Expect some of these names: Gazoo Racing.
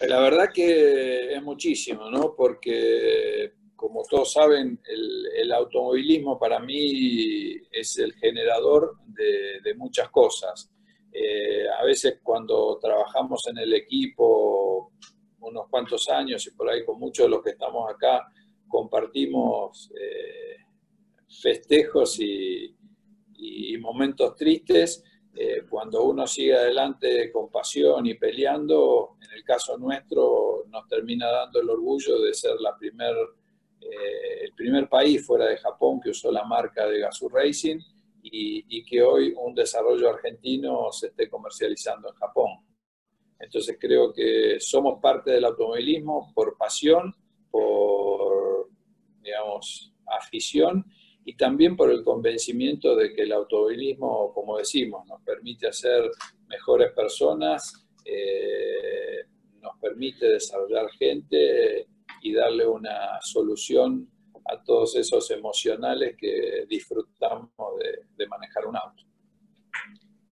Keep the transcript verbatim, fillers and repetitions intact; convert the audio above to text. La verdad que es muchísimo, ¿no? Porque, como todos saben, el, el automovilismo para mí es el generador de, de muchas cosas. Eh, a veces cuando trabajamos en el equipo unos cuantos años, y por ahí con muchos de los que estamos acá, compartimos eh, festejos y, y momentos tristes. Eh, cuando uno sigue adelante con pasión y peleando, en el caso nuestro nos termina dando el orgullo de ser la primer, eh, el primer país fuera de Japón que usó la marca de Gazoo Racing y, y que hoy un desarrollo argentino se esté comercializando en Japón. Entonces creo que somos parte del automovilismo por pasión, por, digamos, afición, y también por el convencimiento de que el automovilismo, como decimos, nos permite hacer mejores personas, eh, nos permite desarrollar gente y darle una solución a todos esos emocionales que disfrutamos.